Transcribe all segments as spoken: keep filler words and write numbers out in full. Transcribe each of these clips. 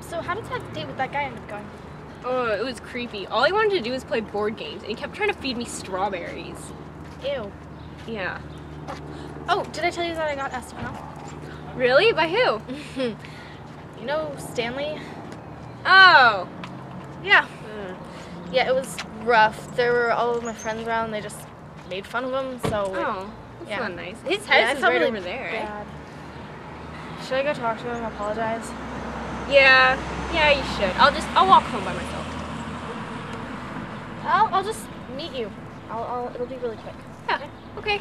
So how did that date with that guy end up going? Oh, it was creepy. All he wanted to do was play board games, and he kept trying to feed me strawberries. Ew. Yeah. Oh, did I tell you that I got asked out? Really? By who? You know, Stanley? Oh. Yeah. Mm. Yeah, it was rough. There were all of my friends around, and they just made fun of him, so... Oh, that's yeah. not nice. His house yeah, is right really over there, bad. Right? Should I go talk to him and apologize? Yeah. Yeah, you should. I'll just, I'll walk home by myself. I'll, I'll just meet you. I'll, I'll, it'll be really quick. Yeah, okay.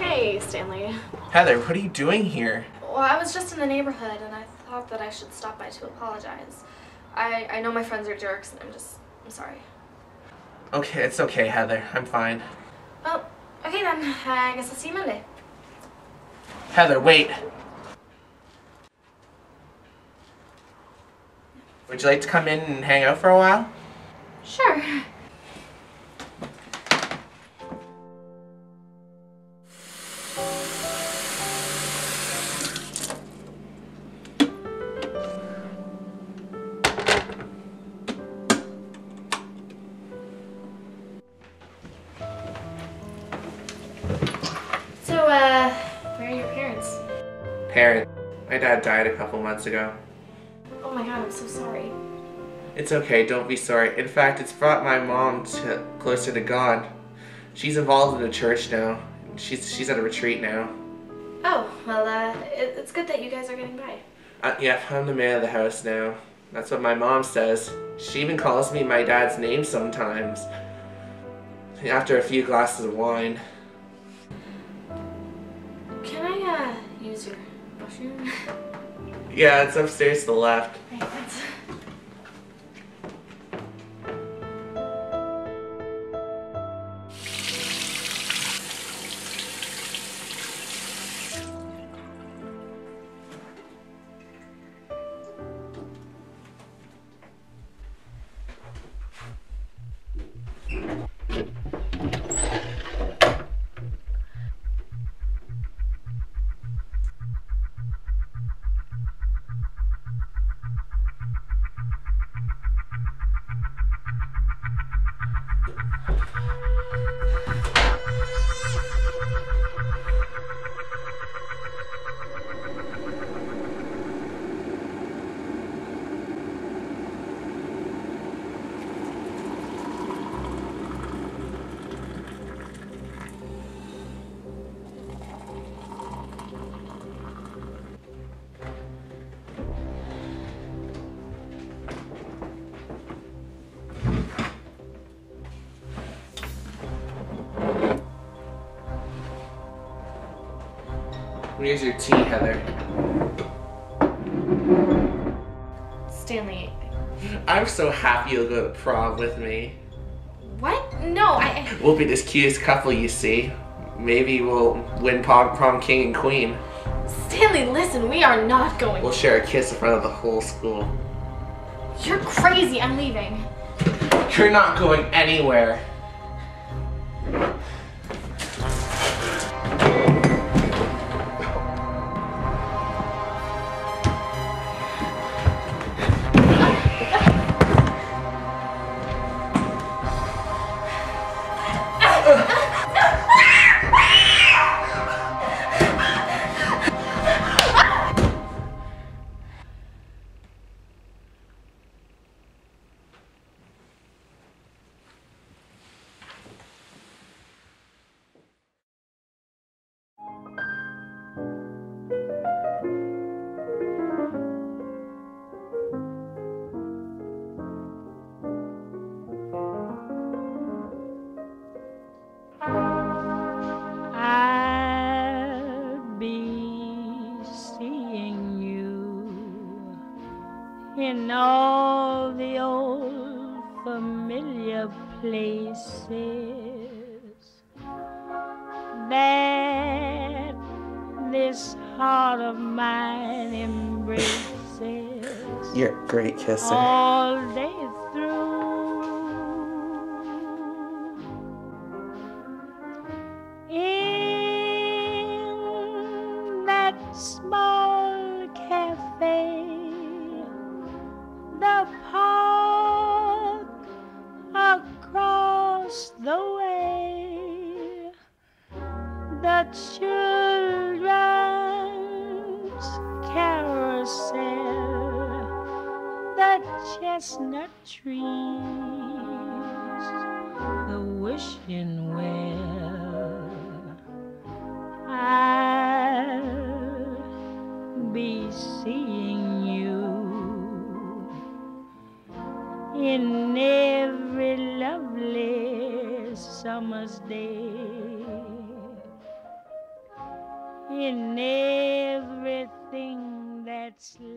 Hey, Stanley. Heather, what are you doing here? Well, I was just in the neighborhood and I thought that I should stop by to apologize. I, I know my friends are jerks and I'm just, I'm sorry. Okay, it's okay, Heather. I'm fine. Well, okay then. I guess I'll see you Monday. Heather, wait. Would you like to come in and hang out for a while? Sure. Uh, where are your parents? Parents? My dad died a couple months ago. Oh my god, I'm so sorry. It's okay, don't be sorry. In fact, it's brought my mom to closer to God. She's involved in the church now. She's she's at a retreat now. Oh, well, uh, it, it's good that you guys are getting by. Uh, yeah, I'm the man of the house now. That's what my mom says. She even calls me my dad's name sometimes. After a few glasses of wine. Your mushroom? Yeah, it's upstairs to the left. Right, that's... Here's your tea, Heather. Stanley. I'm so happy you'll go to prom with me. What? No, I... We'll be this cutest couple, you see. Maybe we'll win prom, prom king and queen. Stanley, listen, we are not going. We'll share a kiss in front of the whole school. You're crazy, I'm leaving. You're not going anywhere. in all the old familiar places that this heart of mine embraces. You're a great kisser. All day through. In that small cafe, the park across the way, the children's carousel, the chestnut trees, the wishing well. I'll be seeing you in every lovely summer's day, in everything that's